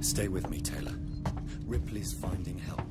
Stay with me, Taylor. Ripley's finding help.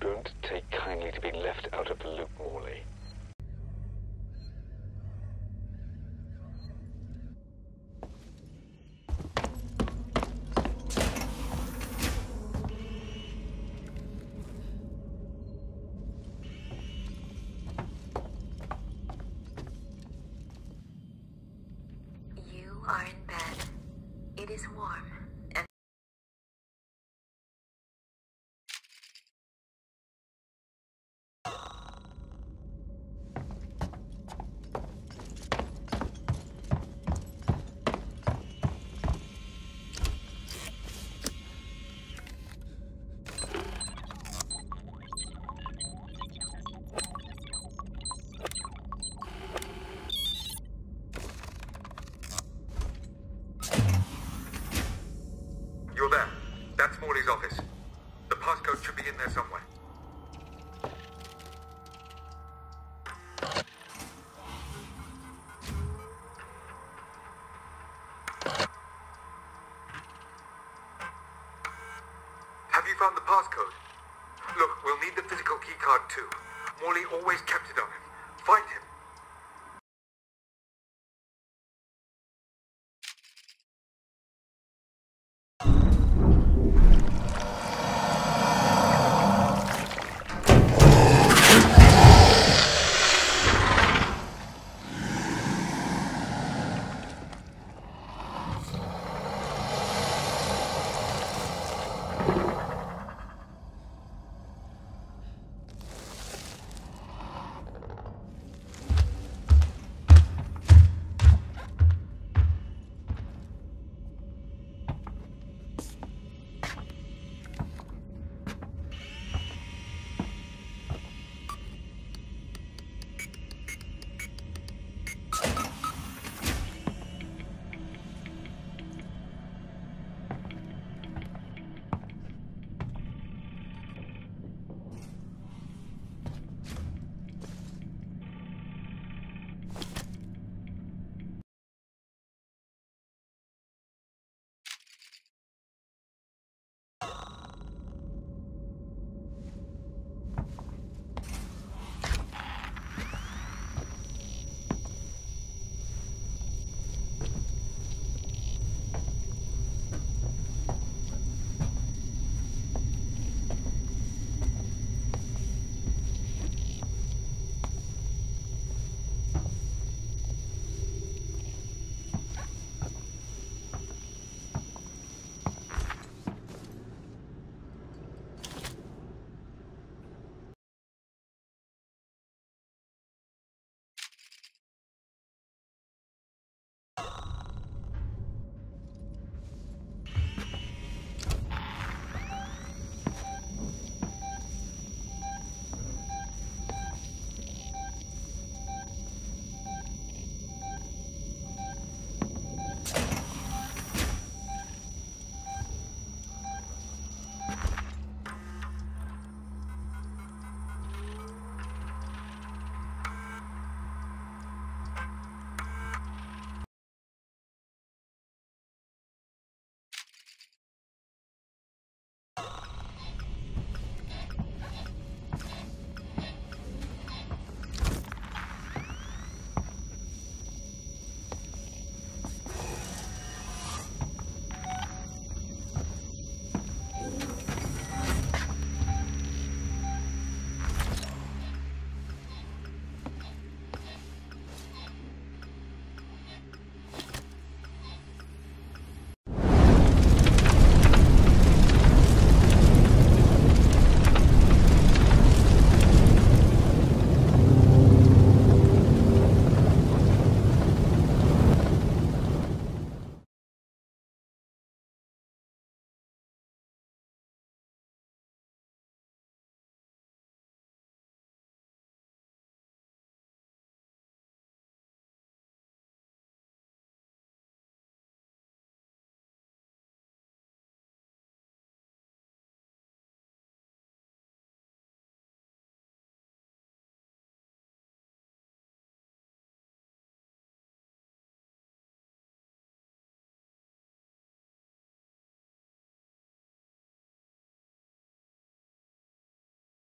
Don't take kindly to being left out of the loop, Morley. You are in bed. It is warm. Office. The passcode should be in there somewhere. Have you found the passcode? Look, we'll need the physical keycard too. Morley always kept it on him.